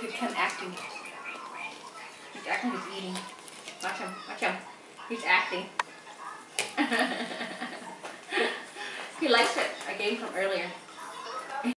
Look at Ken acting. He's acting like he's eating. Watch him. Watch him. He's acting. He likes it. I gave him from earlier.